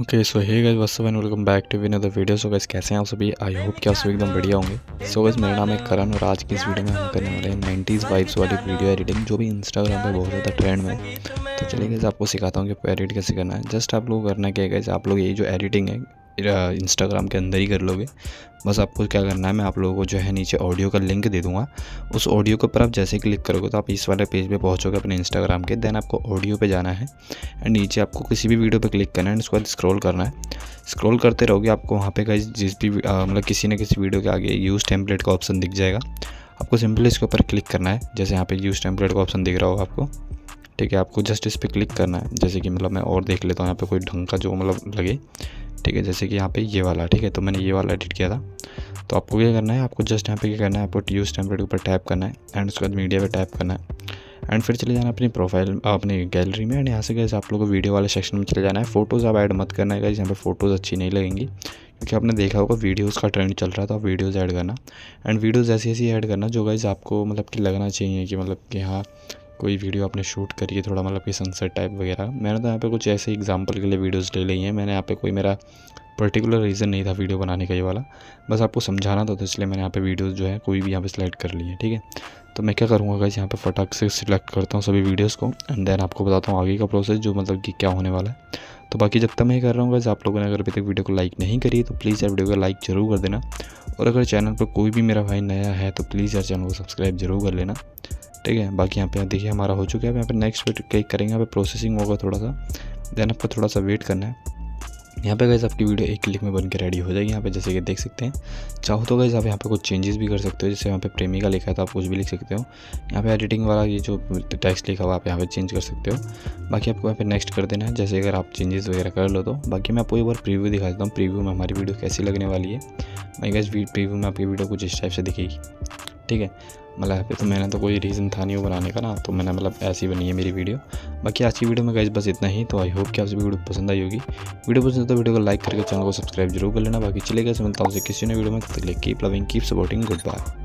Okay so hey guys what's up and welcome back to another video. So guys कैसे हैं आप सभी, I hope कि आप सभी एकदम बढ़िया होंगे। सो गाइस मेरा नाम है करण और आज की इस वीडियो में हम करने वाले हैं 90s वाइब्स वाली वीडियो एडिटिंग, जो भी इंस्टाग्राम पे बहुत ज़्यादा ट्रेंड में। तो चलिए गाइस आपको सिखाता हूँ कि एडिट कैसे करना है। जस्ट आप लोग करना क्या है गाइस, आप लोग यही जो एडिटिंग है इंस्टाग्राम के अंदर ही कर लोगे। बस आपको क्या करना है, मैं आप लोगों को जो है नीचे ऑडियो का लिंक दे दूंगा। उस ऑडियो के ऊपर आप जैसे क्लिक करोगे तो आप इस वाले पेज पे पहुंचोगे अपने इंस्टाग्राम के। देन आपको ऑडियो पे जाना है एंड नीचे आपको किसी भी वीडियो पे क्लिक करना है एंड उसके बाद स्क्रॉल करना है। स्क्रॉल करते रहोगे, आपको वहाँ पर जिस भी मतलब किसी न किसी वीडियो के आगे यूज़ टेम्पलेट का ऑप्शन दिख जाएगा। आपको सिंपली इसके ऊपर क्लिक करना है। जैसे यहाँ पर यूज़ टेम्पलेट का ऑप्शन दिख रहा होगा आपको, ठीक है, आपको जस्ट इस पर क्लिक करना है। जैसे कि मतलब मैं और देख लेता हूँ यहाँ पे कोई ढंग का जो मतलब लगे, ठीक है, जैसे कि यहाँ पे ये वाला, ठीक है, तो मैंने ये वाला एडिट किया था। तो आपको क्या करना है, आपको जस्ट यहाँ पे क्या करना है, आपको यूज़ टेम्पलेट के ऊपर टैप करना है एंड उसके बाद मीडिया पे टैप करना है एंड फिर चले जाना अपनी प्रोफाइल अपनी गैलरी में। एंड यहाँ से गाइस आप लोगों को वीडियो वाले सेक्शन में चले जाना है। फ़ोटोज़ आप ऐड मत करना है गाइस, यहाँ पे फ़ोटोज़ अच्छी नहीं लगेंगी, क्योंकि आपने देखा होगा वीडियोज़ का ट्रेंड चल रहा था। वीडियोज़ ऐड करना एंड वीडियोज़ ऐसी ऐसी ऐड करना जो गाइस आपको मतलब कि लगना चाहिए कि मतलब कि हाँ कोई वीडियो आपने शूट करी है, थोड़ा मतलब कि सनसेट टाइप वगैरह। मैंने तो यहाँ पे कुछ ऐसे एग्जांपल के लिए वीडियोस ले ली हैं। मैंने यहाँ पे कोई मेरा पर्टिकुलर रीज़न नहीं था वीडियो बनाने का, ये वाला बस आपको समझाना था, तो इसलिए मैंने यहाँ पे वीडियोस जो है कोई भी यहाँ पे सिलेक्ट कर ली है, ठीक है। तो मैं क्या करूँगा गाइस, यहाँ पे फटाक से सिलेक्ट करता हूँ सभी वीडियोज़ को एंड देन आपको बताता हूँ आगे का प्रोसेस जो मतलब कि क्या होने वाला है। तो बाकी जब तक मैं ये कर रहा हूँ गाइस, आप लोगों ने अगर अभी तक वीडियो को लाइक नहीं करी तो प्लीज़ यार वीडियो को लाइक ज़रूर कर देना। और अगर चैनल पर कोई भी मेरा भाई नया है तो प्लीज़ यार चैनल को सब्सक्राइब ज़रूर कर लेना, ठीक है। बाकी यहाँ पे देखिए हमारा हो चुका है। यहाँ पे नेक्स्ट पे क्लिक करेंगे, यहाँ पे प्रोसेसिंग होगा थोड़ा सा, देन आपको थोड़ा सा वेट करना है। यहाँ पे गाइस आपकी वीडियो एक क्लिक में बनकर रेडी हो जाएगी। यहाँ पे जैसे कि देख सकते हैं, चाहो तो गाइस आप यहाँ पे कुछ चेंजेस भी कर सकते हो। जैसे यहाँ पे प्रेमिका लिखा है तो आप कुछ भी लिख सकते हो। यहाँ पे एडिटिंग वाला ये जो टेक्स्ट लिखा हुआ आप यहाँ पे चेंज कर सकते हो। बाकी आपको यहाँ पे नेक्स्ट कर देना है। जैसे अगर आप चेंजेस वगैरह कर लो तो बाकी मैं आपको एक बार प्रीव्यू दिखा देता हूँ, प्रीव्यू में हमारी वीडियो कैसी लगने वाली है। मैं गाइस प्रीव्यू में आपकी वीडियो कुछ इस टाइप से दिखेगी, ठीक है। मतलब यहाँ पे तो मैंने तो कोई रीज़न था नहीं वो बनाने का ना, तो मैंने मतलब ऐसी बनी है मेरी वीडियो। बाकी आज की वीडियो में गाइस बस इतना ही। तो आई होप कि आपसे वीडियो पसंद आई होगी। वीडियो पसंद तो वीडियो को लाइक करके चैनल को सब्सक्राइब जरूर कर लेना। बाकी चलेगा, मिलता हूँ किसी ने वीडियो में। Keep loving, keep supporting, good bye.